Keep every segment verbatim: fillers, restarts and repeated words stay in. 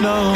no.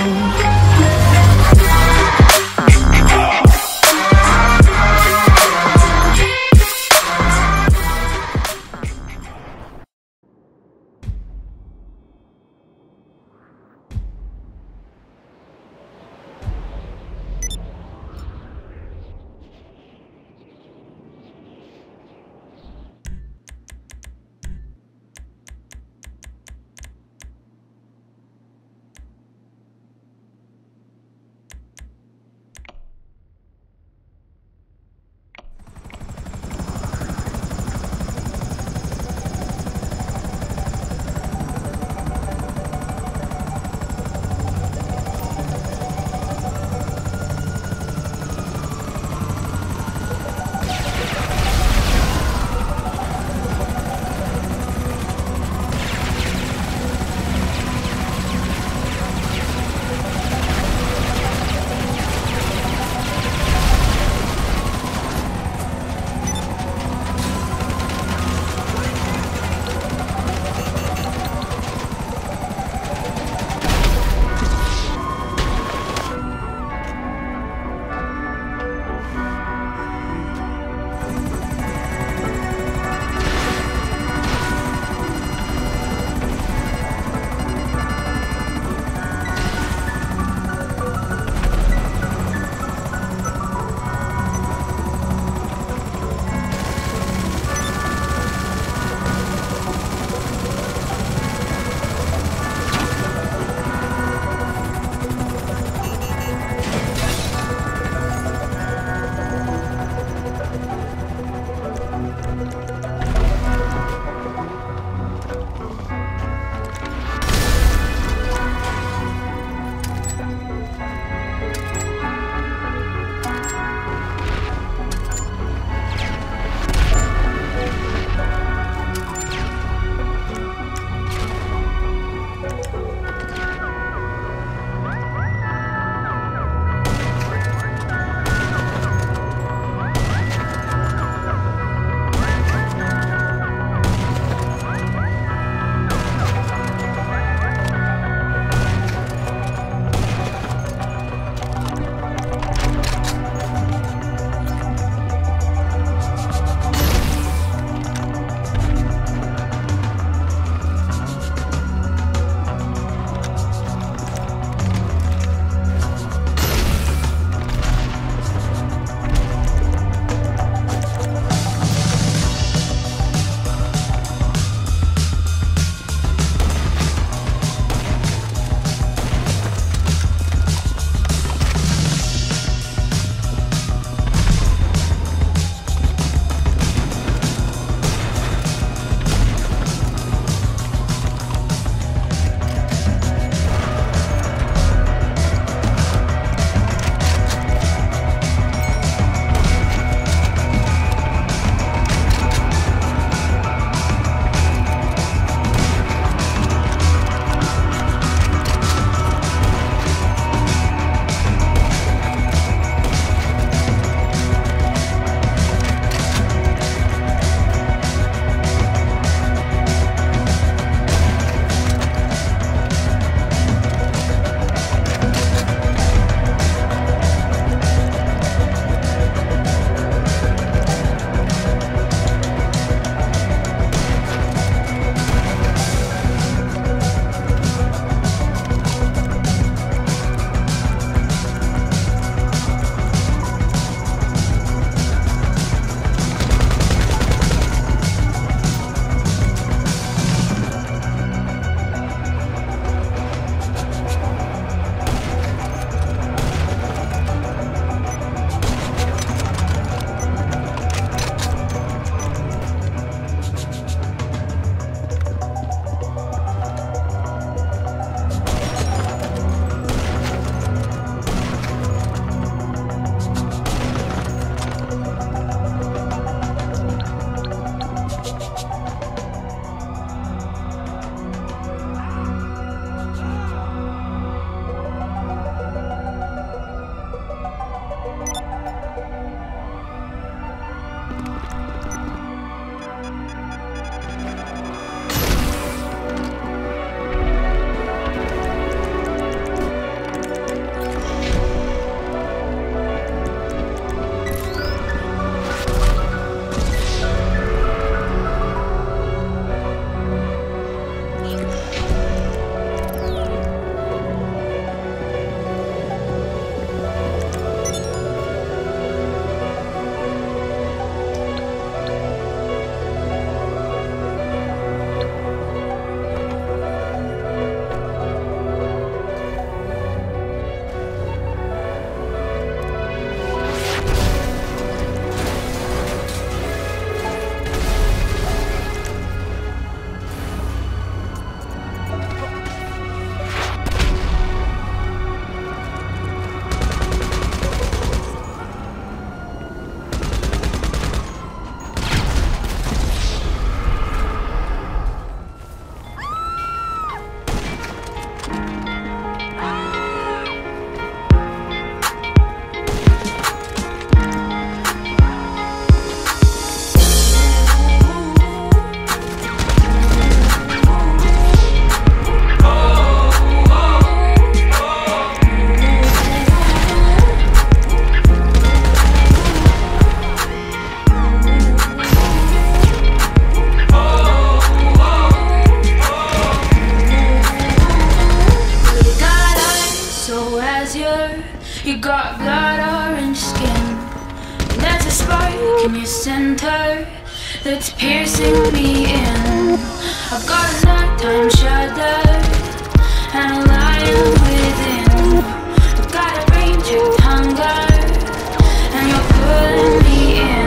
You got blood orange skin, and there's a spark in your center that's piercing me in. I've got a nighttime shudder and a lion within. I've got a rain-checked hunger and you're pulling me in.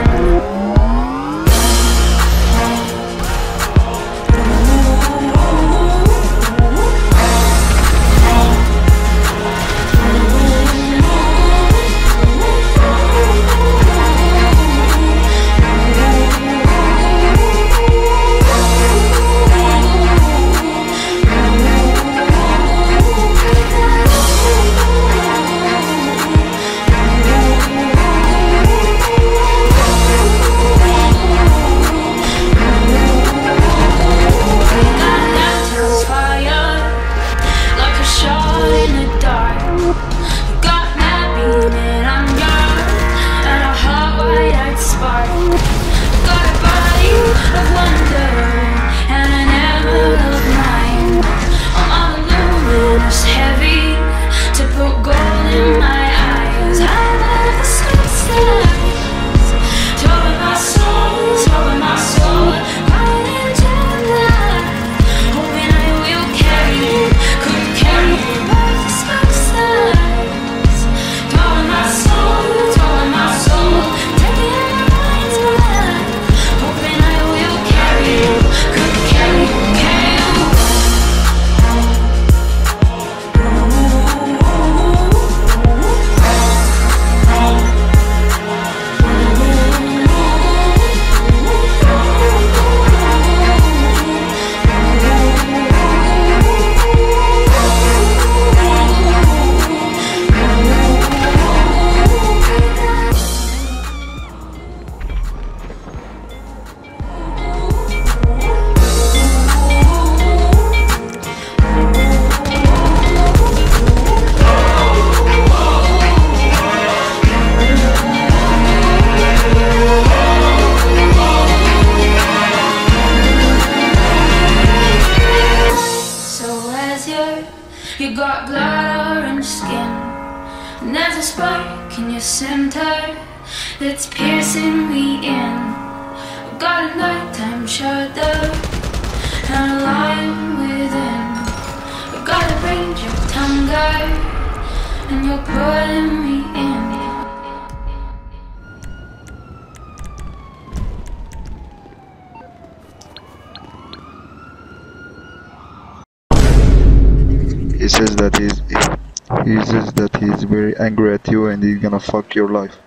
You got blood orange skin, and there's a spark in your center that's piercing me in. I've got a nighttime shadow and a lion within. I've got a range of hunger and you're pulling me in. He says that he's he says that he's very angry at you and he's gonna fuck your life.